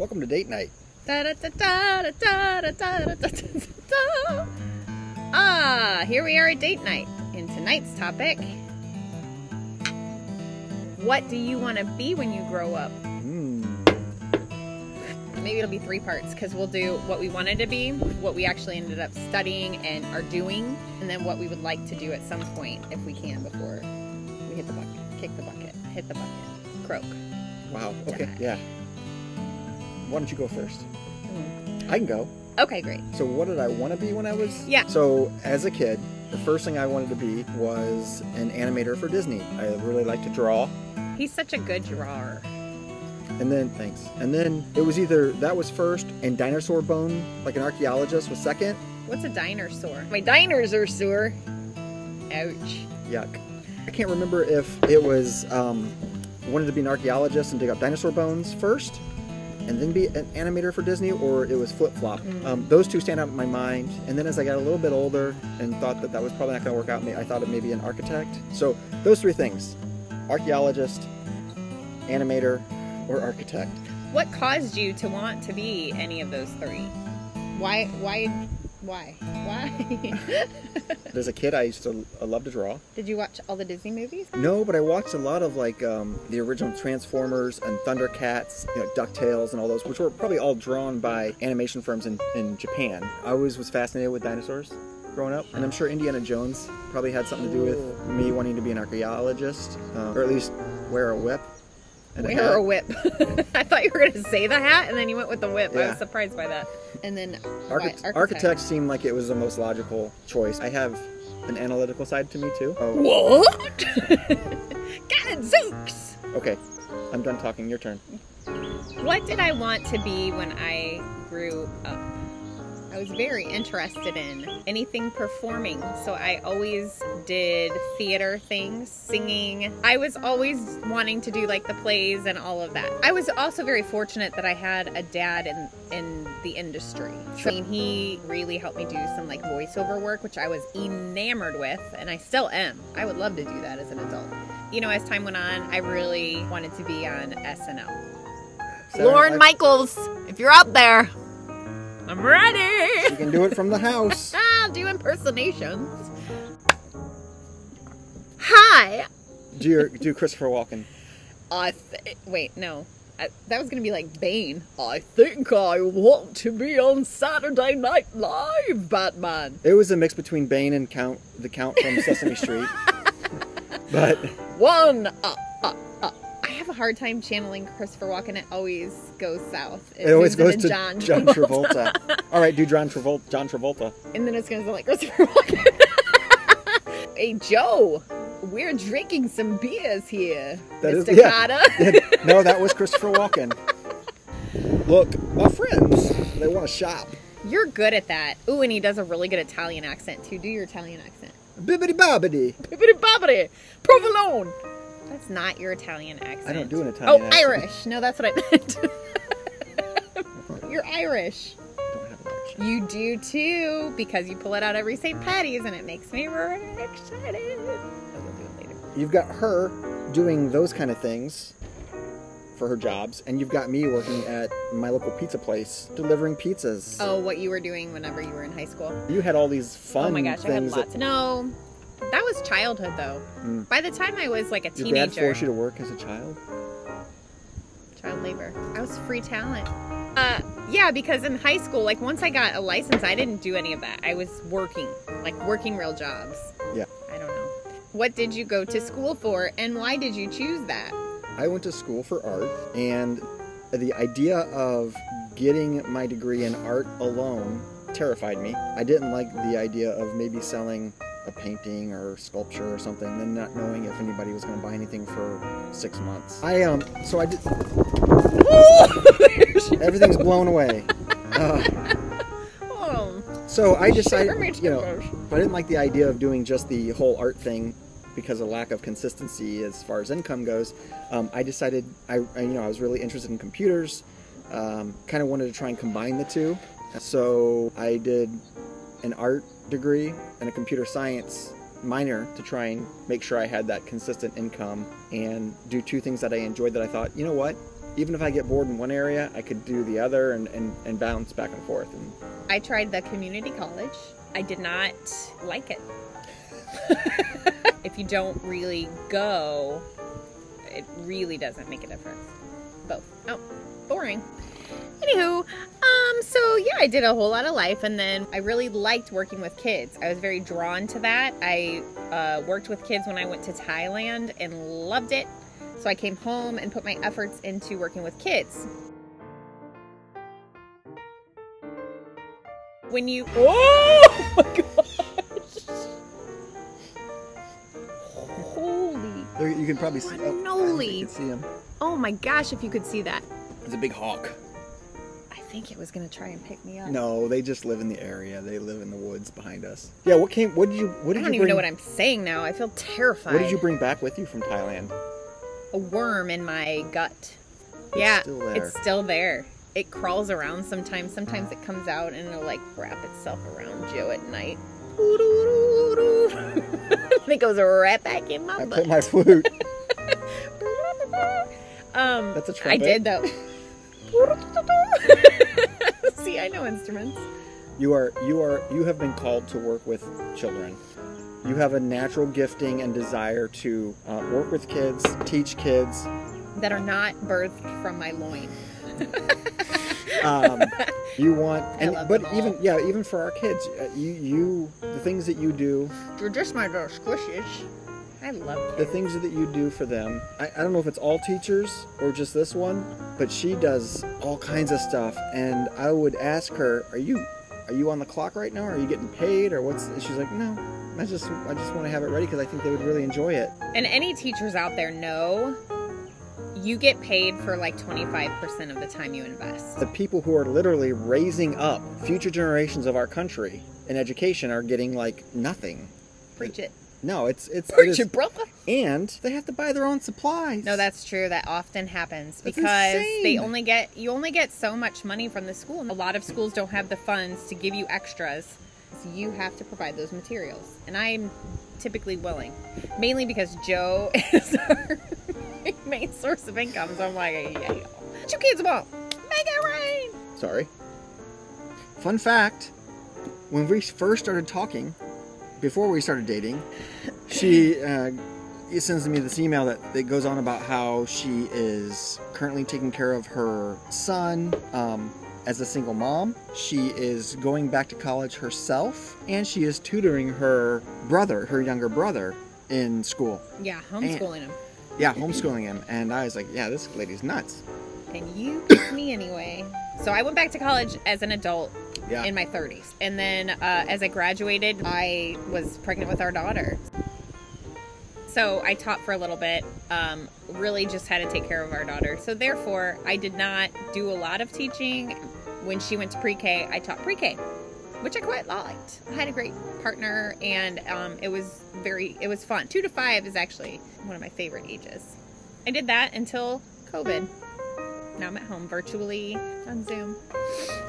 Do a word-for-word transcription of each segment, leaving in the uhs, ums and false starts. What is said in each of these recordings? Welcome to date night. Ah, here we are at date night. And tonight's topic, what do you want to be when you grow up? Mm. Maybe it'll be three parts, because we'll do what we wanted to be, what we actually ended up studying and are doing, and then what we would like to do at some point, if we can, before we hit the bucket. Kick the bucket. Hit the bucket. Croak. Wow. Okay. Die. Yeah. Why don't you go first? Mm. I can go. Okay, great. So what did I want to be when I was? Yeah. So as a kid, the first thing I wanted to be was an animator for Disney. I really like to draw. He's such a good drawer. And then, thanks. And then it was either that was first and dinosaur bone, like an archaeologist, was second. What's a dinosaur? My diners are sore. Ouch. Yuck. I can't remember if it was um, wanted to be an archaeologist and dig up dinosaur bones first, and then be an animator for Disney, or it was flip-flop. Mm. Um, those two stand out in my mind. And then as I got a little bit older and thought that that was probably not going to work out, I thought it may be an architect. So those three things, archaeologist, animator, or architect. What caused you to want to be any of those three? Why? Why? Why? Why? As a kid, I used to I love to draw. Did you watch all the Disney movies? No, but I watched a lot of like um, the original Transformers and Thundercats, you know, DuckTales and all those, which were probably all drawn by animation firms in, in Japan. I always was fascinated with dinosaurs growing up, and I'm sure Indiana Jones probably had something to do with me wanting to be an archaeologist, um, or at least wear a whip. And wear a, a whip. I thought you were going to say the hat, and then you went with the whip. Yeah. I was surprised by that. And then Archite architect. architect seemed like it was the most logical choice. I have an analytical side to me too. Oh. What? God, zooks! Okay, I'm done talking. Your turn. What did I want to be when I grew up? I was very interested in anything performing, so I always did theater things, singing. I was always wanting to do like the plays and all of that. I was also very fortunate that I had a dad in in the industry. So, I mean, he really helped me do some like voiceover work, which I was enamored with, and I still am. I would love to do that as an adult. You know, as time went on, I really wanted to be on S N L. So Lorne Michaels, if you're out there, I'm ready! You can do it from the house. I'll do impersonations. Hi! Do your, do Christopher Walken. I th Wait, no. I, that was going to be like Bane. I think I want to be on Saturday Night Live, Batman. It was a mix between Bane and Count the Count from Sesame Street. But One up, up, up. I have a hard time channeling Christopher Walken. It always goes south. It, it always goes to John, John Travolta. Travolta. All right, do John Travolta. John Travolta. And then it's going to sound like Christopher Walken. Hey, Joe, we're drinking some beers here. That Mister Is, yeah. yeah. No, that was Christopher Walken. Look, my friends, they want to shop. You're good at that. Ooh, and he does a really good Italian accent, too. Do your Italian accent. Bibbidi bobbidi. Bibbidi bobbidi. Provolone. That's not your Italian accent. I don't do an Italian oh, accent. Oh, Irish. No, that's what I meant. You're Irish. I don't have an accent. You do too, because you pull it out every Saint Patty's and it makes me really excited. But we'll do it later. You've got her doing those kind of things for her jobs, and you've got me working at my local pizza place, delivering pizzas. Oh, what you were doing whenever you were in high school. You had all these fun things. Oh my gosh, I had lots of... No. That was childhood, though. Mm. By the time I was like a teenager. Did dad force you to work as a child? Child labor. I was free talent. Uh, yeah, because in high school, like once I got a license, I didn't do any of that. I was working, like working real jobs. Yeah. I don't know. What did you go to school for, and why did you choose that? I went to school for art, and the idea of getting my degree in art alone terrified me. I didn't like the idea of maybe selling a painting or sculpture or something, and not knowing if anybody was going to buy anything for six months. I um, so I did. Everything's goes. blown away. Uh, oh. So I decided, you know, I didn't like the idea of doing just the whole art thing because of lack of consistency as far as income goes. Um, I decided, I, I you know, I was really interested in computers. Um, kind of wanted to try and combine the two. So I did an art degree and a computer science minor to try and make sure I had that consistent income and do two things that I enjoyed that I thought, you know what, even if I get bored in one area, I could do the other and, and, and bounce back and forth. And I tried the community college. I did not like it. If you don't really go, it really doesn't make a difference. Both. Oh, boring. Anywho, um, so yeah, I did a whole lot of life, and then I really liked working with kids. I was very drawn to that. I uh, worked with kids when I went to Thailand and loved it. So I came home and put my efforts into working with kids. When you, oh my gosh. Holy. There, you can probably see, oh, you can see him. Oh my gosh, if you could see that. It's a big hawk. I think it was gonna try and pick me up. No, they just live in the area. They live in the woods behind us. Yeah, what came? What did you? What did I don't you even bring, know what I'm saying now. I feel terrified. What did you bring back with you from Thailand? A worm in my gut. It's yeah, still there. It's still there. It crawls around sometimes. Sometimes it comes out and it'll like wrap itself around you at night. It goes right back in my. I butt. Put my flute. um, That's a trumpet. I did though. See, I know instruments. You are, you are, you have been called to work with children. You have a natural gifting and desire to uh, work with kids, teach kids. That are not birthed from my loin. um, you want, and, but even, yeah, even for our kids, uh, you, you, the things that you do. They're just my little squishes. I love kids. The things that you do for them. I, I don't know if it's all teachers or just this one, but she does all kinds of stuff. And I would ask her, "Are you, are you on the clock right now? Are you getting paid or what's?" And she's like, "No, I just, I just want to have it ready because I think they would really enjoy it." And any teachers out there know you get paid for like twenty-five percent of the time you invest. The people who are literally raising up future generations of our country in education are getting like nothing. Preach it. No, it's it's it is, and they have to buy their own supplies. No, that's true. That often happens because they only get you only get so much money from the school. A lot of schools don't have the funds to give you extras, so you have to provide those materials. And I'm typically willing, mainly because Joe is our main source of income. So I'm like, yeah, you kids won't make it rain. Sorry. Fun fact: when we first started talking. Before we started dating, she uh, sends me this email that, that goes on about how she is currently taking care of her son um, as a single mom. She is going back to college herself, and she is tutoring her brother, her younger brother, in school. Yeah, homeschooling and, him. Yeah, homeschooling him. And I was like, yeah, this lady's nuts. And you picked me anyway. So I went back to college as an adult. Yeah. In my thirties. And then uh, as I graduated, I was pregnant with our daughter. So I taught for a little bit, um, really just had to take care of our daughter. So therefore, I did not do a lot of teaching. When she went to pre-K, I taught pre-K, which I quite liked. I had a great partner, and um, it was very, it was fun. Two to five is actually one of my favorite ages. I did that until COVID. Now I'm at home virtually on Zoom.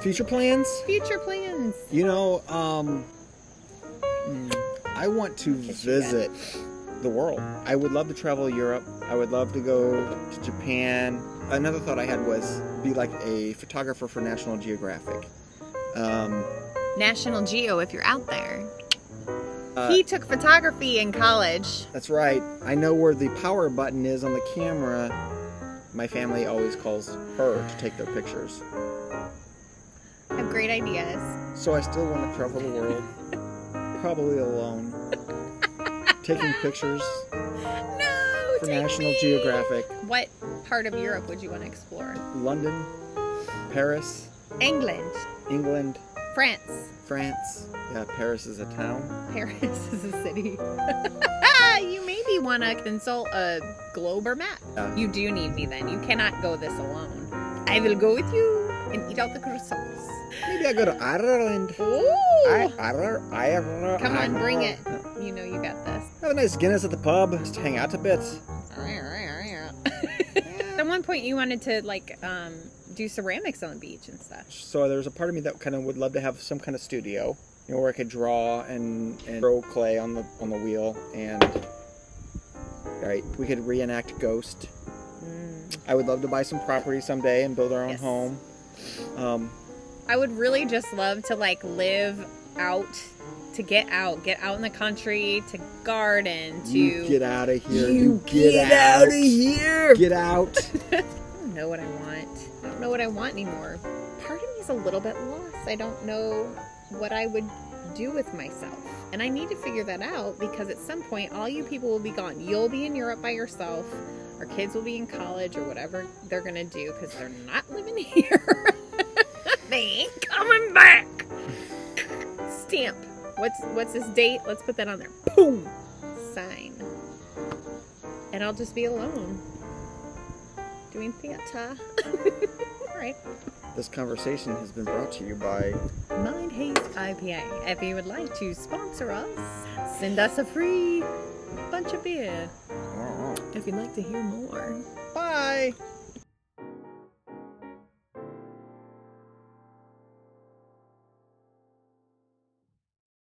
Future plans? Future plans. You know, um, I want to visit the world. I would love to travel Europe. I would love to go to Japan. Another thought I had was be like a photographer for National Geographic. Um, National Geo, if you're out there. Uh, he took photography in college. That's right. I know where the power button is on the camera. My family always calls her to take their pictures. I have great ideas. So I still want to travel the world. Probably alone. Taking pictures. No, for take National me. Geographic. What part of Europe would you want to explore? London. Paris. England. England. France. France. Yeah, Paris is a town. Paris is a city. You maybe want to consult a globe or map. Yeah. You do need me then. You cannot go this alone. I will go with you and eat all the croissants. Maybe I go to Ireland. Ooh. I, Ireland, Ireland. Come on, bring it. You know you got this. Have a nice Guinness at the pub. Just hang out a bit. At one point you wanted to like um, do ceramics on the beach and stuff. So there's a part of me that kind of would love to have some kind of studio. You know, where I could draw and, and throw clay on the on the wheel, and all right, we could reenact Ghost. Mm. I would love to buy some property someday and build our own yes. home. Um, I would really just love to like live out, to get out, get out in the country, to garden, to you get out of here. You, you get, get out of here. Get out. I don't know what I want. I don't know what I want anymore. Part of me is a little bit lost. I don't know what I would do with myself. And I need to figure that out, because at some point all you people will be gone. You'll be in Europe by yourself. Our kids will be in college or whatever they're going to do, because they're not living here. They ain't coming back. Stamp. What's what's this date? Let's put that on there. Boom. Sign. And I'll just be alone. Doing theater. All right. This conversation has been brought to you by Mind Haze I P A. If you would like to sponsor us, send us a free bunch of beer. If you'd like to hear more. Bye.